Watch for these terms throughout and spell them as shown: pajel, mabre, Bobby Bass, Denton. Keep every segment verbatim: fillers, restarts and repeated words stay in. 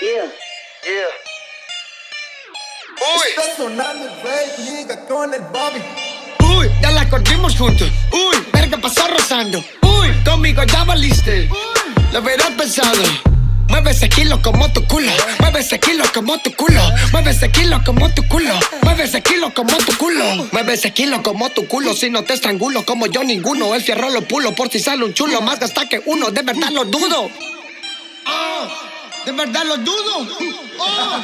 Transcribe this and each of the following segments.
Yeah, yeah. Uy. Está sonando el break, nigga, con el Bobby. Uy, ya la corrimos juntos. Uy, verga pasó rozando. Uy, conmigo ya valiste. Lo verás pensado. Mueve ese kilo como tu culo. Mueve ese kilo como tu culo. Mueve ese kilo como tu culo. Mueve ese kilo como tu culo. Mueve ese kilo como tu culo. Si no te estrangulo como yo ninguno. El fierro lo pulo por si sale un chulo. Más gasta que uno, de verdad lo dudo. Oh. De verdad lo dudo. Oh.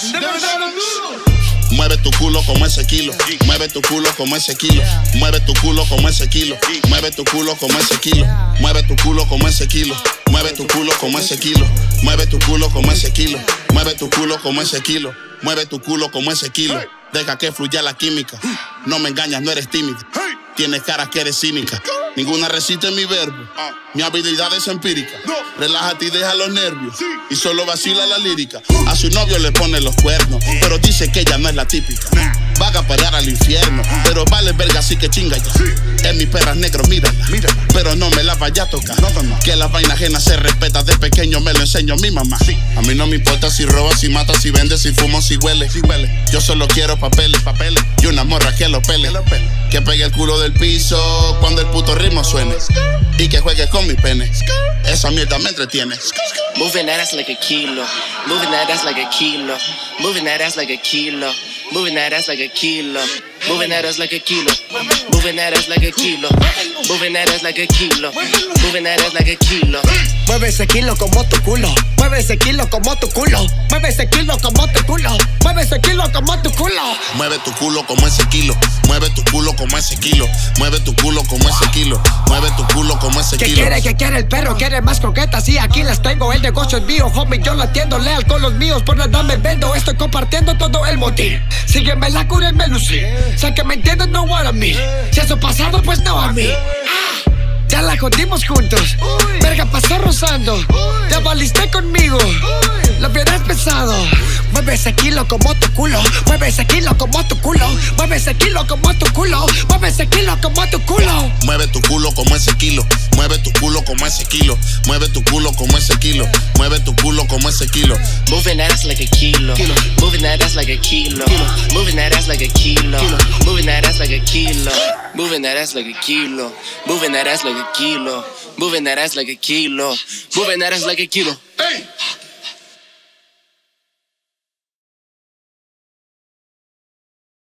De verdad lo dudo. Mueve tu culo como ese kilo. Mueve tu culo como ese kilo. Mueve tu culo como ese kilo. Mueve tu culo como ese kilo. Mueve tu culo como ese kilo. Mueve tu culo como ese kilo. Mueve tu culo como ese kilo. Mueve tu culo como ese kilo. Mueve tu culo como ese kilo. Deja que fluya la química. No me engañas, no eres tímida. Tienes cara que eres cínica. Ninguna resiste mi verbo. Mi habilidad es empírica. Relájate y deja los nervios. Y solo vacila la lírica. A su novio le pone los cuernos, pero dice que ella no es la típica. Vaga a parar al infierno, pero vale verga, así que chinga ya. En mis perras negros, mírala, pero no me la vaya a tocar. Que la vaina ajena se respeta. De pequeño me lo enseñó mi mamá. A mí no me importa si roba, si mata, si vende, si fumo, si huele. Yo solo quiero papeles, papeles y una morra que lo pele. Que pegue el culo del piso cuando el puto ritmo suene. Y que juegue con mi pene. Esa mierda me entretiene. Moving that ass like a kilo. Moving that ass like a kilo. Moving that ass like a kilo. Moving that ass like a kilo. Moving that ass like a kilo. Moving that ass like a kilo. Moving that ass like a kilo. Moving that ass like a kilo. Mueve ese kilo como tu culo. Mueve ese kilo como tu culo. Mueve ese kilo como tu culo. Mueve ese kilo como tu culo. Mueve tu culo como ese kilo. Mueve tu culo como ese kilo. Mueve tu culo como ese kilo. Mueve tu culo como ese kilo. ¿Qué quiere? ¿Qué quiere el perro? ¿Quiere más croquetas? Y aquí las tengo. El negocio es mío, homie, yo lo atiendo. Leal con los míos, por nada me vendo. Estoy compartiendo todo el motín. Sígueme la cura y me lucí. O sea que me entiendes, no what a mí. Si eso pasado, pues no a mí. Ah, ya la jodimos juntos. Verga pasó rozando. Ya valiste conmigo. Lo hubieras pesado. Mueve ese kilo como tu culo. Mueve ese kilo como tu culo. Mueve ese kilo como tu culo. Mueve ese kilo como tu culo. Mueve tu culo como ese kilo. Mueve tu culo como ese kilo. Mueve tu culo como ese kilo. Mueve tu culo como ese kilo. Moving that ass like a kilo. Moving that ass like a kilo. Moving that ass like a kilo. Moving that ass like a kilo. Moving that ass like a kilo. Moving that ass like a kilo. Moving that ass like a kilo. Moving that ass like a kilo.